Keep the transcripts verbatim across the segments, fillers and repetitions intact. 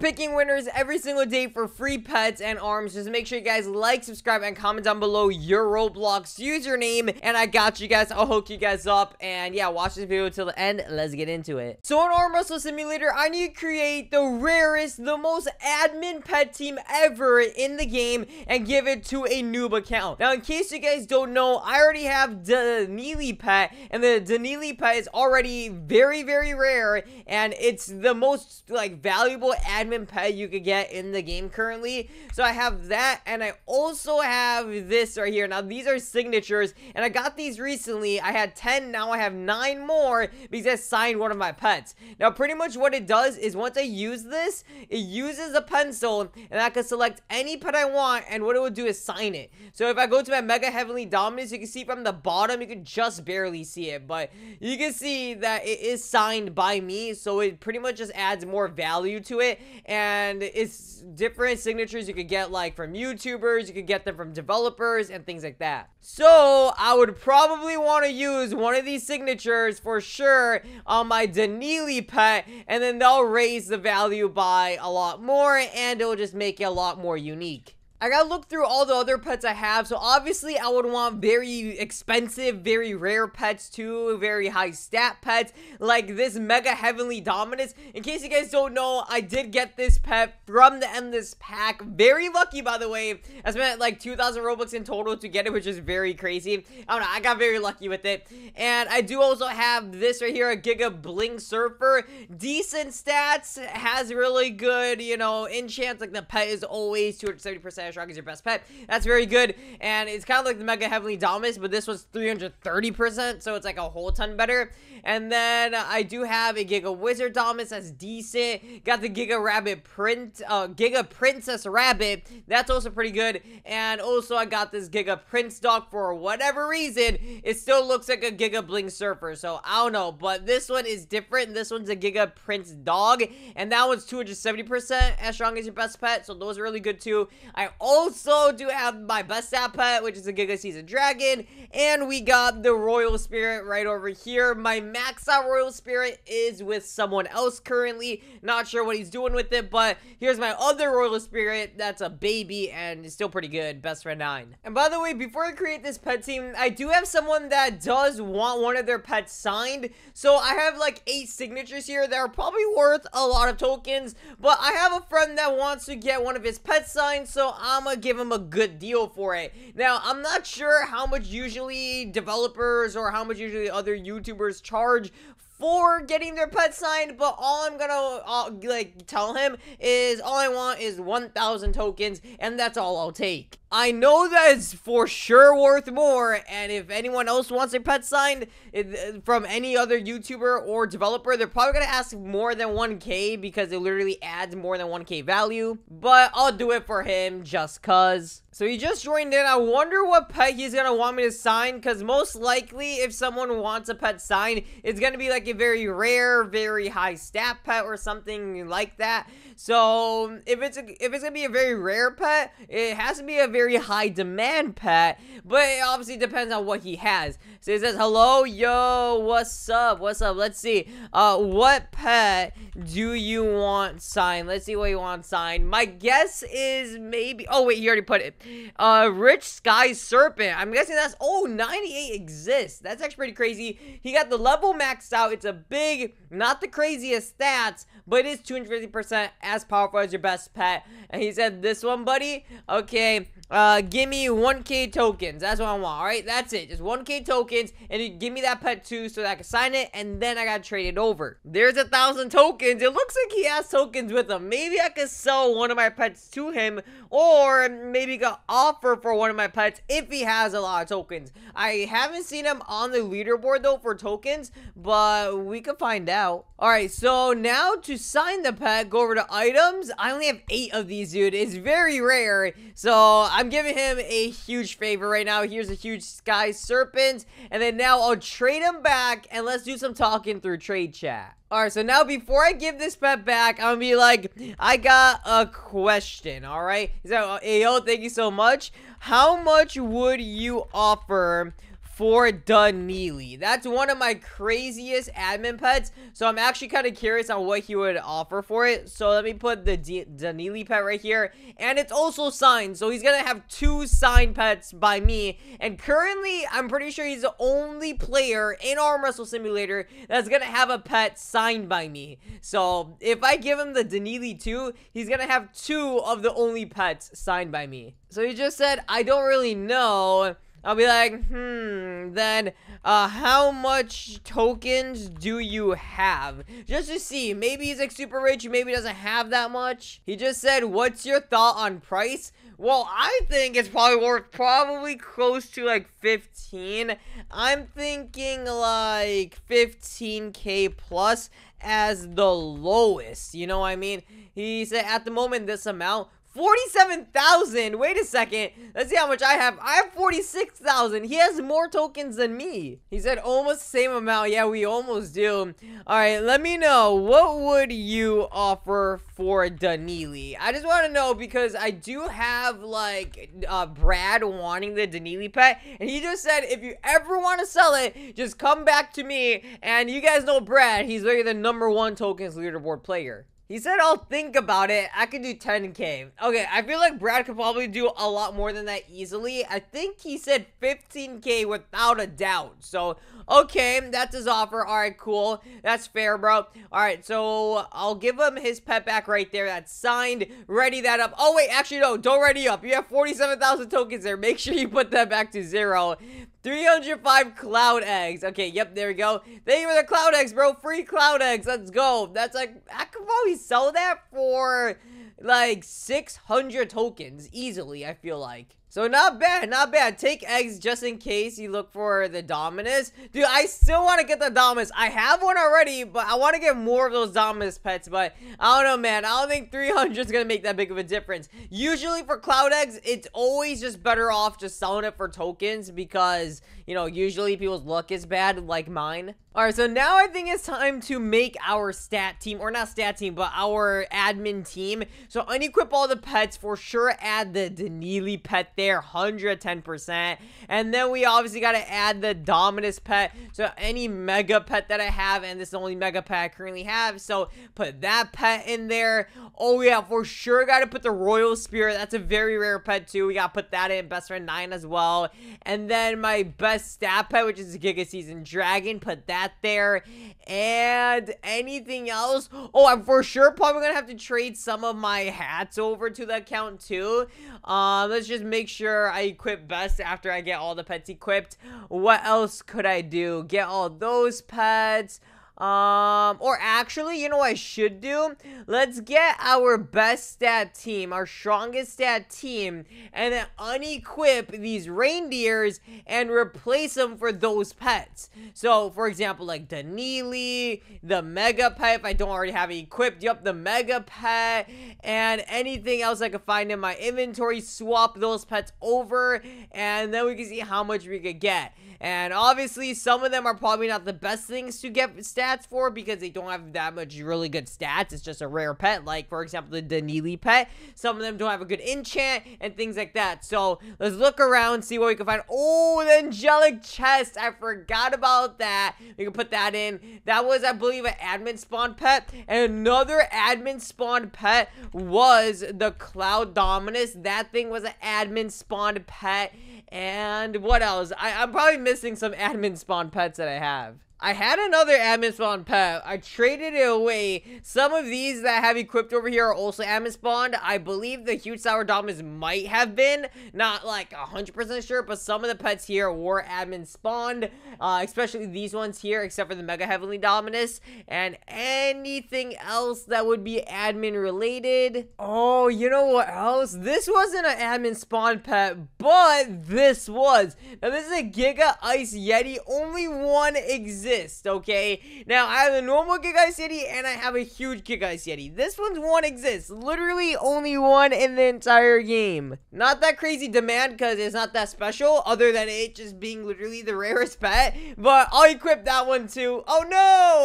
We're picking winners every single day for free pets and arms. Just make sure you guys like, subscribe, and comment down below your Roblox username. And I got you guys. I'll hook you guys up. And yeah, watch this video till the end. Let's get into it. So on Arm Wrestle Simulator, I need to create the rarest, the most admin pet team ever in the game and give it to a noob account. Now, in case you guys don't know, I already have Danili pet. And the Danili pet is already very, very rare. And it's the most, like, valuable admin admin pet you could get in the game currently. So I have that, and I also have this right here. Now these are signatures, and I got these recently. I had ten, now I have nine more because I signed one of my pets. Now pretty much what it does is once I use this, it uses a pencil, and I can select any pet I want, and what it will do is sign it. So if I go to my Mega Heavenly Dominus, you can see from the bottom, you can just barely see it, but you can see that it is signed by me, so it pretty much just adds more value to it. And it's different signatures you could get, like, from YouTubers. You could get them from developers and things like that. So I would probably want to use one of these signatures for sure on my Danili pet, and then they'll raise the value by a lot more, and it'll just make it a lot more unique. I gotta look through all the other pets I have. So obviously I would want very expensive, very rare pets too, very high stat pets, like this Mega Heavenly Dominus. In case you guys don't know, I did get this pet from the Endless Pack. Very lucky, by the way. I spent like two thousand Robux in total to get it, which is very crazy. I don't know, I got very lucky with it. And I do also have this right here, a Giga Bling Surfer. Decent stats, has really good, you know, enchants. Like the pet is always two hundred seventy percent. Shrug is your best pet. That's very good, and it's kind of like the Mega Heavenly Dominus, but this was three hundred thirty percent, so it's like a whole ton better. And then uh, I do have a Giga Wizard Domus. That's decent. Got the Giga Rabbit Print, uh, Giga Princess Rabbit. That's also pretty good. And also I got this Giga Prince dog. For whatever reason, it still looks like a Giga Bling Surfer, so I don't know, but this one is different. This one's a Giga Prince dog, and that one's two hundred seventy percent, as strong as your best pet, so those are really good too. I also do have my best stat pet, which is a Giga Season Dragon, and we got the Royal Spirit right over here. My max out Royal Spirit is with someone else currently. Not sure what he's doing with it, but here's my other Royal Spirit. That's a baby and is still pretty good. Best friend nine. And by the way, before I create this pet team, I do have someone that does want one of their pets signed. So I have like eight signatures here that are probably worth a lot of tokens, but I have a friend that wants to get one of his pets signed, so I'm gonna give him a good deal for it. Now, I'm not sure how much usually developers or how much usually other YouTubers charge for getting their pet signed, but all I'm gonna uh, like tell him is all I want is one thousand tokens, and that's all I'll take. I know that it's for sure worth more, and if anyone else wants their pet signed it, from any other YouTuber or developer, they're probably gonna ask more than one K because it literally adds more than one K value, but I'll do it for him just cuz. So he just joined in. I wonder what pet he's gonna want me to sign, because most likely if someone wants a pet signed, it's gonna be like a very rare, very high stat pet or something like that. So if it's a, if it's gonna be a very rare pet, it has to be a very high demand pet, but it obviously depends on what he has. So it says, hello, yo, what's up, what's up? Let's see, uh, what pet do you want signed? Let's see what you want signed. My guess is maybe, oh wait, you already put it. Uh, Rich Sky Serpent. I'm guessing that's, oh, ninety-eight exists. That's actually pretty crazy. He got the level maxed out. It's a big, not the craziest stats, but it is two hundred fifty percent, as powerful as your best pet. And he said, this one, buddy? Okay, uh, give me one K tokens. That's what I want, alright? That's it. Just one K tokens, and you give me that pet too so that I can sign it, and then I gotta trade it over. There's a thousand tokens. It looks like he has tokens with him. Maybe I could sell one of my pets to him, or maybe go offer for one of my pets if he has a lot of tokens. I haven't seen him on the leaderboard though for tokens, but we could find out. Alright, so now to sign the pet, go over to items. I only have eight of these, dude. It's very rare, so I'm giving him a huge favor right now. Here's a Huge Sky Serpent, and then now I'll trade him back, and let's do some talking through trade chat. Alright, so now before I give this pet back, I'm gonna be like, I got a question, alright? He's like, yo, thank you so much. How much would you offer for Danili. That's one of my craziest admin pets, so I'm actually kind of curious on what he would offer for it. So let me put the D Danili pet right here, and it's also signed, so he's gonna have two signed pets by me. And currently, I'm pretty sure he's the only player in Arm Wrestle Simulator that's gonna have a pet signed by me. So if I give him the Danili too, he's gonna have two of the only pets signed by me. So he just said, I don't really know. I'll be like, hmm, then, uh, how much tokens do you have? Just to see, maybe he's, like, super rich, maybe doesn't have that much. He just said, what's your thought on price? Well, I think it's probably worth probably close to, like, fifteen. I'm thinking, like, fifteen K plus as the lowest, you know what I mean? He said, at the moment, this amount... forty-seven thousand. Wait a second. Let's see how much I have. I have forty-six thousand. He has more tokens than me. He said almost the same amount. Yeah, we almost do. All right, let me know. What would you offer for Danili? I just want to know because I do have, like, uh, Brad wanting the Danili pet. And he just said, if you ever want to sell it, just come back to me. And you guys know Brad. He's really the number one tokens leaderboard player. He said, I'll think about it. I could do ten K. Okay, I feel like Brad could probably do a lot more than that easily. I think he said fifteen K without a doubt. So, okay, that's his offer. All right, cool. That's fair, bro. All right, so I'll give him his pet back right there. That's signed. Ready that up. Oh, wait, actually, no. Don't ready up. You have forty-seven thousand tokens there. Make sure you put that back to zero. three hundred five cloud eggs. Okay, yep, there we go. Thank you for the cloud eggs, bro. Free cloud eggs. Let's go. That's like, I could probably sell that for like six hundred tokens easily, I feel like. So not bad, not bad. Take eggs just in case you look for the Dominus. Dude, I still want to get the Dominus. I have one already, but I want to get more of those Dominus pets. But I don't know, man. I don't think three hundred is going to make that big of a difference. Usually for cloud eggs, it's always just better off just selling it for tokens because, you know, usually people's luck is bad, like mine. All right, so now I think it's time to make our stat team, or not stat team, but our admin team. So unequip all the pets for sure. Add the Danili pet there, one hundred ten percent. And then we obviously got to add the Dominus pet. So any mega pet that I have, and this is the only mega pet I currently have, so put that pet in there. Oh yeah, for sure got to put the Royal Spirit. That's a very rare pet too. We got to put that in. Best friend nine as well. And then my best stat pet, which is Giga Season Dragon, put that there. And anything else? Oh, I'm for sure probably gonna have to trade some of my hats over to the account too. Uh, let's just make sure I equip best after I get all the pets equipped. What else could I do? Get all those pets. Um, or actually, you know what I should do? Let's get our best stat team, our strongest stat team, and then unequip these reindeers and replace them for those pets. So, for example, like Danili, the mega pet, if I don't already have it equipped, yep, the mega pet, and anything else I could find in my inventory, swap those pets over, and then we can see how much we could get. And obviously, some of them are probably not the best things to get stat for because they don't have that much really good stats. It's just a rare pet, like for example the Danili pet. Some of them don't have a good enchant and things like that. So let's look around, see what we can find. Oh, the angelic chest, I forgot about that. We can put that in. That was, I believe, an admin spawn pet. And another admin spawn pet was the Cloud Dominus. That thing was an admin spawned pet. And what else? I, I'm probably missing some admin spawn pets that I have. I had another admin spawn pet. I traded it away. Some of these that I have equipped over here are also admin spawned. I believe the Huge Sour Dominus might have been. Not like one hundred percent sure, but some of the pets here were admin spawned. Uh, especially these ones here, except for the Mega Heavenly Dominus. And anything else that would be admin related. Oh, you know what else? This wasn't an admin spawn pet, but this was. Now, this is a Giga Ice Yeti. Only one exists exist, okay? Now, I have a normal Giga Ice Yeti, and I have a huge Giga Ice Yeti. This one's one exists. Literally only one in the entire game. Not that crazy demand, because it's not that special, other than it just being literally the rarest pet. But I'll equip that one, too. Oh, no!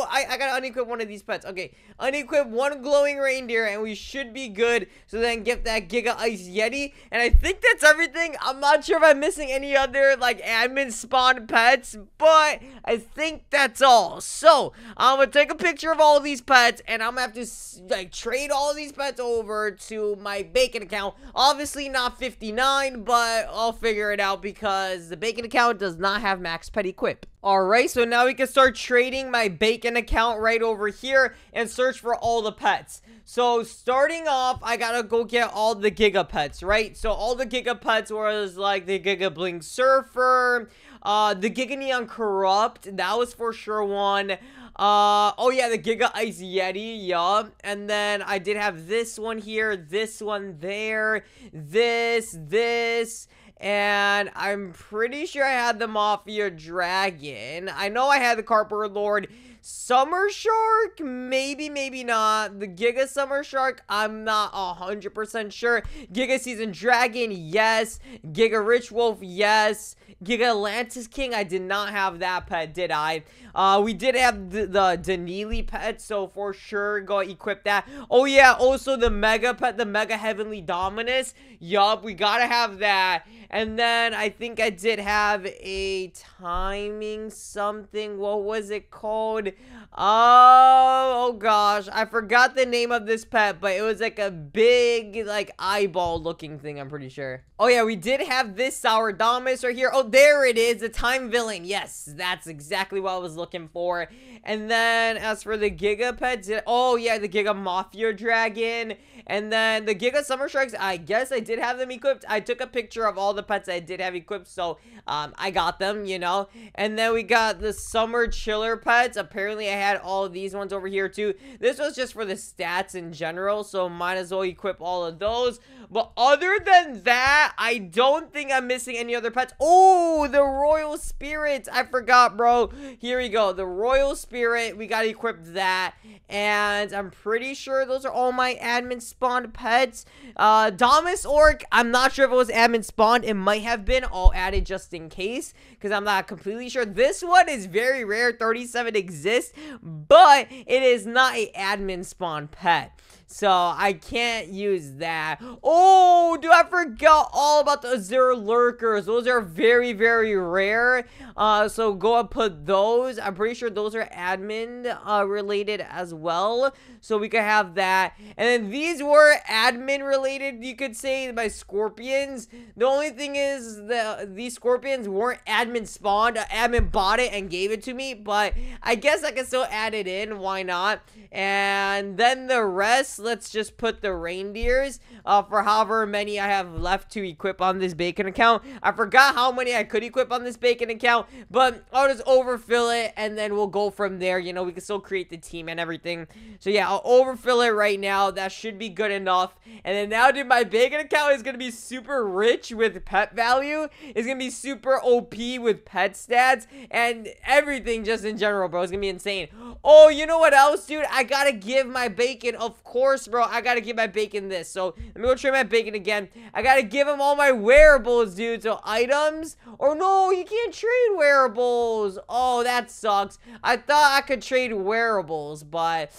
I, I gotta unequip one of these pets. Okay, unequip one glowing reindeer, and we should be good. So then get that Giga Ice Yeti. And I think that's everything. I'm not sure if I'm missing any other, like, admin spawn pets, but I think that's all. So I'm gonna take a picture of all of these pets, and I'm gonna have to like trade all these pets over to my bacon account. Obviously not fifty-nine, but I'll figure it out because the bacon account does not have max pet equip. Alright, so now we can start trading my bacon account right over here and search for all the pets. So, starting off, I gotta go get all the Giga Pets, right? So, all the Giga Pets was like the Giga Bling Surfer, uh, the Giga Neon Corrupt, that was for sure one. Uh, oh yeah, the Giga Ice Yeti, yup. And then I did have this one here, this one there, this, this. And I'm pretty sure I had the Mafia Dragon. I know I had the Carper Lord. Summer Shark? Maybe, maybe not. The Giga Summer Shark? I'm not one hundred percent sure. Giga Season Dragon? Yes. Giga Rich Wolf? Yes. Giga Atlantis King? I did not have that pet, did I? Uh, we did have the, the Danili pet, so for sure, go equip that. Oh yeah, also the Mega pet, the Mega Heavenly Dominus. Yup, we gotta have that. And then I think I did have a timing something. What was it called? Oh, oh gosh. I forgot the name of this pet, but it was like a big, like, eyeball looking thing, I'm pretty sure. Oh, yeah, we did have this Sour Dominus right here. Oh, there it is. The Time Villain. Yes, that's exactly what I was looking for. And then as for the Giga pets, it, oh, yeah, the Giga Mafia Dragon. And then the Giga Summer Strikes, I guess I did have them equipped. I took a picture of all the pets I did have equipped, so um, I got them, you know. And then we got the Summer Chiller pets. Apparently, I had all of these ones over here, too. This was just for the stats in general, so might as well equip all of those. But other than that, I don't think I'm missing any other pets. Oh, the Royal Spirit. I forgot, bro. Here we go. The Royal Spirit. We got to equip that. And I'm pretty sure those are all my admin spawned pets. Uh, Domus Orc. I'm not sure if it was admin spawned. It might have been. I'll add it just in case because I'm not completely sure. This one is very rare. thirty-seven exists, but it is not an admin spawned pet. So, I can't use that. Oh, dude, I forgot all about the Azura Lurkers. Those are very, very rare. Uh, so, go and put those. I'm pretty sure those are admin uh, related as well. So, we could have that. And then these were admin related, you could say, by scorpions. The only thing is the these scorpions weren't admin spawned. Admin bought it and gave it to me. But, I guess I can still add it in. Why not? And then the rest... Let's just put the reindeers uh, for however many I have left to equip on this bacon account. I forgot how many I could equip on this bacon account, but I'll just overfill it and then we'll go from there. You know, we can still create the team and everything. So yeah, I'll overfill it right now. That should be good enough. And then now, dude, my bacon account is going to be super rich with pet value. It's going to be super O P with pet stats and everything just in general, bro. It's going to be insane. Oh, you know what else, dude? I got to give my bacon, of course. Bro, I gotta give my bacon this. So let me go trade my bacon again. I gotta give him all my wearables, dude. So items. Oh no, you can't trade wearables. Oh, that sucks. I thought I could trade wearables, but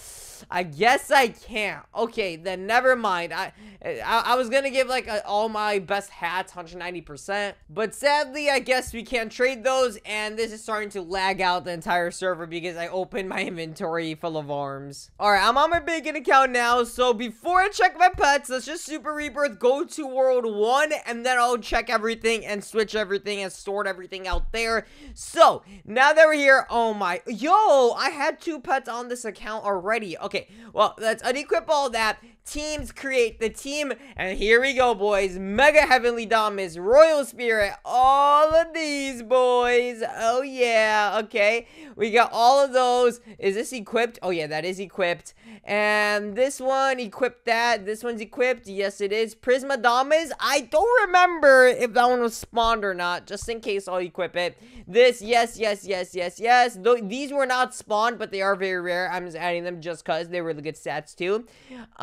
I guess I can't. Okay, then never mind. I I, I was gonna give like a, all my best hats, one hundred ninety percent, but sadly, I guess we can't trade those. And this is starting to lag out the entire server because I opened my inventory full of arms. All right, I'm on my bacon account now. So before I check my pets, let's just super rebirth, go to world one, and then I'll check everything and switch everything and sort everything out there. So now that we're here, oh my, yo, I had two pets on this account already. Okay, well, let's unequip all that. teams create the team, and here we go, boys. Mega Heavenly Dominus, Royal Spirit, all of these, boys. Oh yeah, okay, we got all of those. Is this equipped? Oh yeah, that is equipped. And this one equipped, that this one's equipped. Yes, it is. Prisma Domus, I don't remember if that one was spawned or not, just in case I'll equip it. This, yes, yes, yes, yes, yes. Th these were not spawned, but they are very rare. I'm just adding them just because they were really good stats too.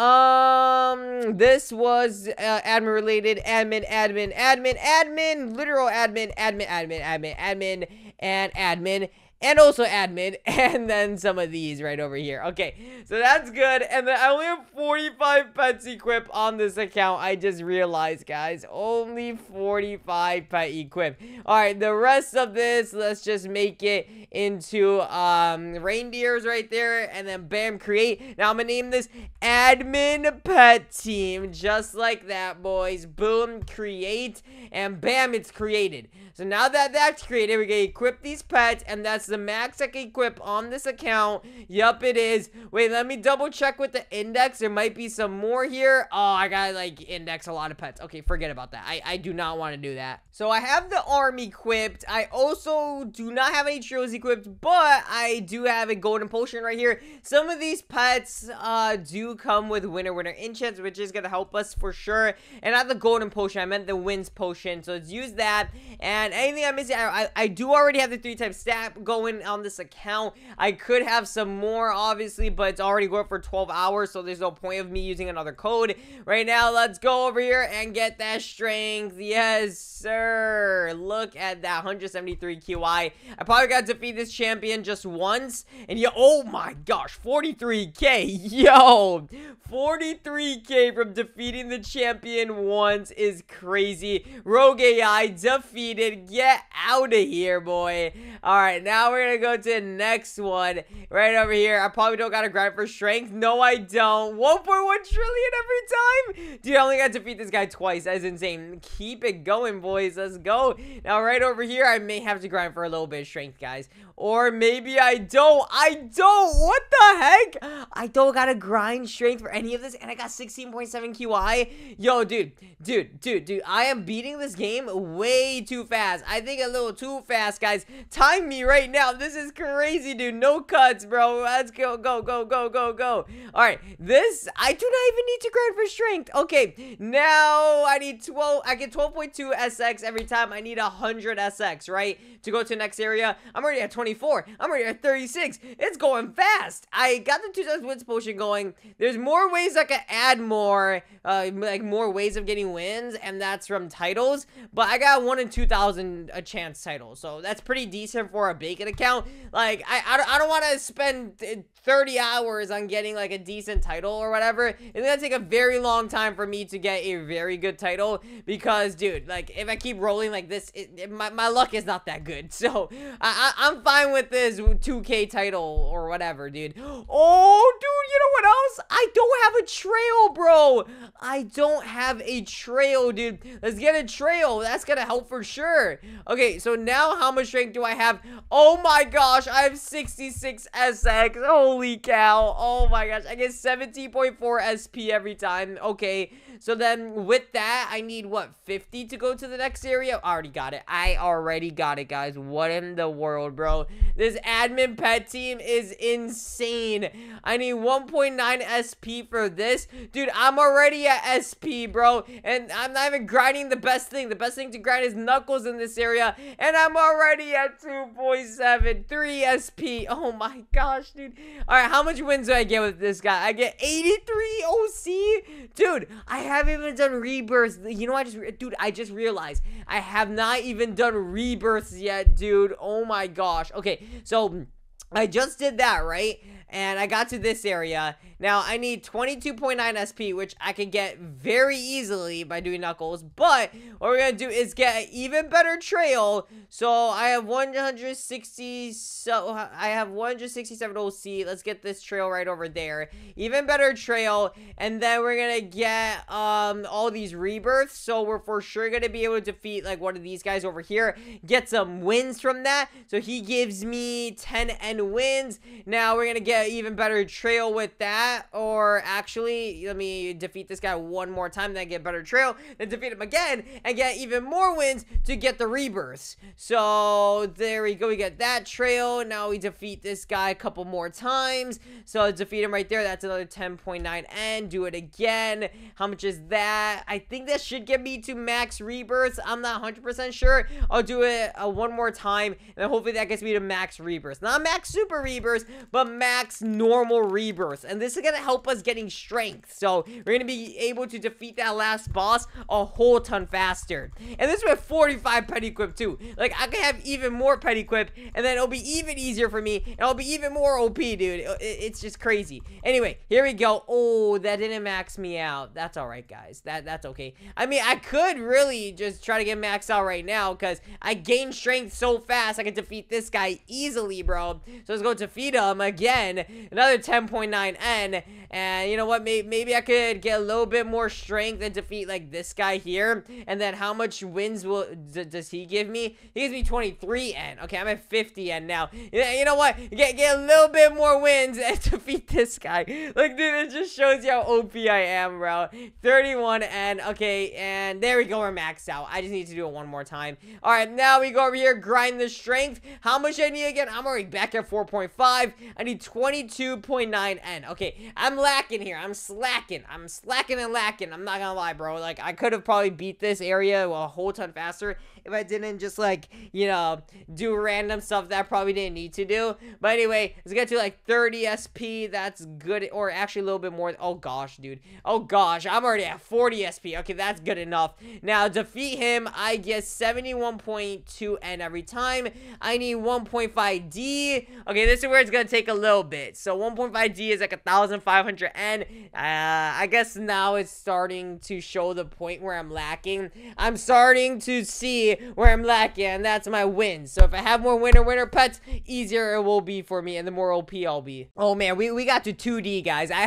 Um, this was uh, admin related. Admin, admin, admin, admin, literal admin, admin, admin, admin, admin, and admin. And also admin, and then some of these right over here. Okay, so that's good. And then I only have forty-five pets equipped on this account. I just realized, guys, only forty-five pet equipped. All right, the rest of this, let's just make it into um, reindeers right there. And then bam, create. Now I'm gonna name this admin pet team, just like that, boys. Boom, create, and bam, it's created. So now that that's created, we're gonna equip these pets, and that's the max I can equip on this account. Yup, it is. Wait, let me double check with the index. There might be some more here. Oh, I gotta like index a lot of pets. Okay, forget about that. I, I do not want to do that. So I have the arm equipped. I also do not have any trios equipped, but I do have a golden potion right here. Some of these pets uh, do come with winner winner enchants, which is gonna help us for sure. And not the golden potion, I meant the wins potion. So let's use that. And anything I'm missing, I, I, I do already have the three type stat going on this account. I could have some more, obviously, but it's already going for twelve hours, so there's no point of me using another code. Right now, let's go over here and get that strength. Yes, sir. Look at that, one seventy-three Q I. I probably got to defeat this champion just once, and yeah, oh my gosh, forty-three K. Yo, forty-three K from defeating the champion once is crazy. Rogue A I defeated. Get out of here, boy. All right, now we're gonna go to the next one right over here. I probably don't gotta grind for strength. No, I don't. one point one trillion every time, dude. I only got to defeat this guy twice. That's insane. Keep it going, boys. Let's go. Now right over here, I may have to grind for a little bit of strength, guys, or maybe I don't. I don't. What the heck? I don't gotta grind strength for any of this, and I got sixteen point seven Q I. Yo, dude, dude, dude, dude. I am beating this game way too fast. I think a little too fast, guys. Time me right now. This is crazy, dude. No cuts, bro. Let's go, go, go, go, go, go. All right, this I do not even need to grind for strength. Okay, now I need twelve. I get twelve point two S X every time. I need one hundred S X, right, to go to the next area. I'm already at twenty-four. I'm already at thirty-six. It's going fast. I got the two times wins potion going. There's more ways I could add more, uh, like more ways of getting wins, and that's from titles. But I got one in two thousand a chance title, so that's pretty decent for a bacon account. Like I, I don't, don't want to spend thirty hours on getting like a decent title or whatever. It's gonna take a very long time for me to get a very good title because, dude, like if I keep rolling like this, it, it, my, my luck is not that good. So I, I, I'm fine with this two K title or whatever, dude. Oh, dude, you know what else? I don't have a trail, bro. I don't have a trail, dude. Let's get a trail. That's gonna help for sure. Okay, so now how much strength do I have? Oh my gosh, I have sixty-six S X. Holy cow. Oh my gosh, I get seventeen point four S P every time. Okay, so then with that, I need what, fifty to go to the next area? I already got it. I already got it, guys. What in the world, bro? This admin pet team is insane. I need one point nine S P for this. Dude, I'm already at S P, bro, and I'm not even grinding the best thing. The best thing to grind is knuckles in this area, and I'm already at two point seven three S P. Oh my gosh, dude. All right, how much wins do I get with this guy? I get eighty-three O C. Dude, I haven't even done rebirths. You know, I just, dude, I just realized I have not even done rebirths yet, dude. Oh my gosh. Okay, so I just did that, right? And I got to this area. Now, I need twenty-two point nine S P, which I can get very easily by doing knuckles. But what we're going to do is get an even better trail. So, I have one hundred sixty... So, I have one hundred sixty-seven O C. Let's get this trail right over there. Even better trail. And then we're going to get um all these rebirths. So, we're for sure going to be able to defeat, like, one of these guys over here. Get some wins from that. So, he gives me ten N and wins. Now we're gonna get an even better trail with that, or actually let me defeat this guy one more time, then get better trail, then defeat him again and get even more wins to get the rebirths. So there we go, we get that trail. Now we defeat this guy a couple more times, so defeat him right there. That's another ten point nine and do it again. How much is that? I think that should get me to max rebirths. I'm not one hundred percent sure. I'll do it uh, one more time, and hopefully that gets me to max rebirths. Not max super rebirths, but max normal rebirths. And this is gonna help us getting strength, so we're gonna be able to defeat that last boss a whole ton faster. And this with forty-five pet equip too. Like, I could have even more pet equip, and then it'll be even easier for me, and I'll be even more O P, dude. It, it's just crazy. Anyway, here we go. Oh, that didn't max me out. That's all right, guys. That that's okay. I mean, I could really just try to get maxed out right now, because I gained strength so fast. I could defeat this guy easily, bro. So let's go defeat him again. Another ten point nine N. And you know what? Maybe, maybe I could get a little bit more strength and defeat like this guy here. And then how much wins will d does he give me? He gives me twenty-three N. Okay, I'm at fifty N now. You know what? Get, get a little bit more wins and defeat this guy. Like, dude, it just shows you how O P I am, bro. thirty-one N. Okay, and there we go. We're maxed out. I just need to do it one more time. All right, now we go over here, grind the strength. How much I need again? I'm already back at four point five. I need twenty-two point nine N. Okay, I'm lacking here. I'm slacking. I'm slacking and lacking. I'm not gonna lie, bro. Like, I could have probably beat this area a whole ton faster if I didn't just, like, you know, do random stuff that I probably didn't need to do. But anyway, let's get to like thirty S P. That's good, or actually a little bit more. Oh gosh, dude. Oh gosh, I'm already at forty S P. Okay, that's good enough. Now defeat him. I get seventy-one point two N every time. I need one point five D. Okay, this is where it's gonna take a little bit. So one point five D is like fifteen hundred N. Uh, I guess now it's starting to show the point where I'm lacking. I'm starting to see where I'm lacking, and that's my win. So if I have more winner winner pets, easier it will be for me, and the more O P I'll be. Oh man, we, we got to two D, guys. I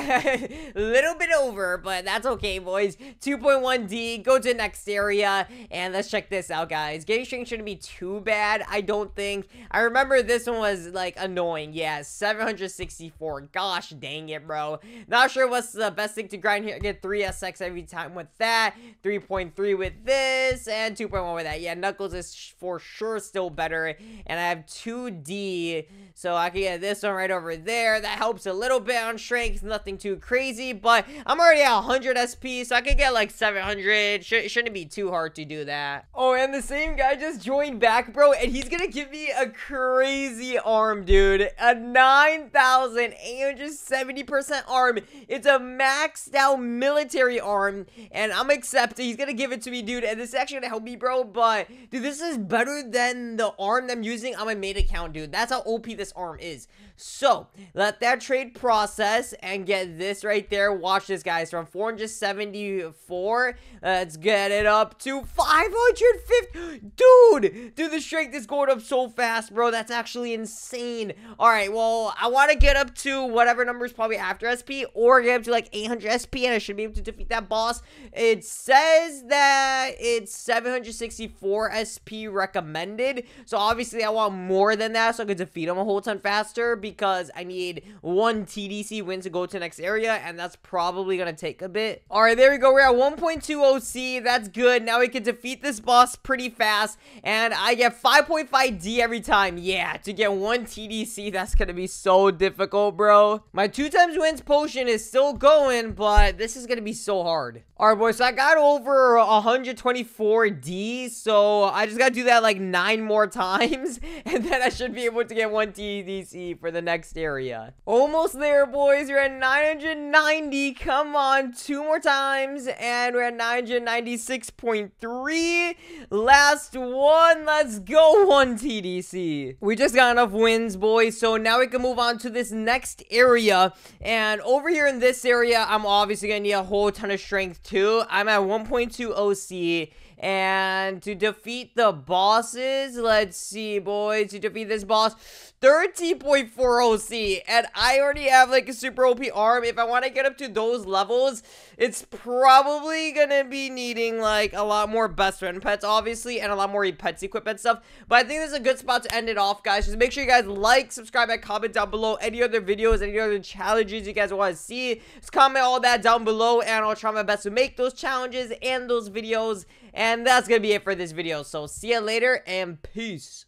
a little bit over, but that's okay, boys. two point one D, go to the next area, and let's check this out, guys. Getting strength shouldn't be too bad, I don't think. I remember this one was like annoying. Yeah, seven hundred sixty-four. Gosh dang it, bro. Not sure what's the best thing to grind here. I get three S X every time with that, three point three with this, and two point one with that. Yeah, Knuckles is for sure still better, and I have two D, so I can get this one right over there. That helps a little bit on strength, nothing too crazy, but I'm already at one hundred S P, so I could get like seven hundred. Sh shouldn't be too hard to do that. Oh, and the same guy just joined back, bro, and he's gonna give me a crazy arm, dude. A nine thousand eight hundred seventy percent arm. It's a maxed out military arm, and I'm accepting. He's gonna give it to me, dude, and this is actually gonna help me, bro, but dude, this is better than the arm that I'm using on my main account, dude. That's how O P this arm is. So let that trade process and get this right there. Watch this, guys. From four hundred seventy-four, let's get it up to five hundred fifty. Dude, dude, the strength is going up so fast, bro. That's actually insane. All right, well, I want to get up to whatever number is probably after S P, or get up to like eight hundred S P, and I should be able to defeat that boss. It says that it's seven hundred sixty-four S P recommended, so obviously I want more than that so I could defeat him a whole ton faster, because I need one T D C win to go to the next area, and that's probably gonna take a bit. All right, there we go. We're at one point two O C. That's good. Now we can defeat this boss pretty fast, and I get five point five D every time. Yeah, to get one T D C, that's gonna be so difficult, bro. My two times wins potion is still going, but this is gonna be so hard. All right, boys, so I got over one hundred twenty-four D, so I just gotta do that like nine more times, and then I should be able to get one T D C for the next area. Almost there, boys. We're at nine hundred ninety. Come on, two more times, and we're at nine hundred ninety-six point three. Last one. Let's go, one T D C. We just got enough wins, boys, so now we can move on to this next area, and over here in this area, I'm obviously gonna need a whole ton of strength too. I'm at one point two O C, and to defeat defeat the bosses. Let's see, boys. You defeat this boss. thirty point four O C. And I already have, like, a super O P arm. If I want to get up to those levels, it's probably going to be needing, like, a lot more best friend pets, obviously, and a lot more pets equipment stuff. But I think this is a good spot to end it off, guys. Just make sure you guys like, subscribe, and comment down below any other videos, any other challenges you guys want to see. Just comment all that down below, and I'll try my best to make those challenges and those videos. And that's going to be it for this video. So, see you later, and peace.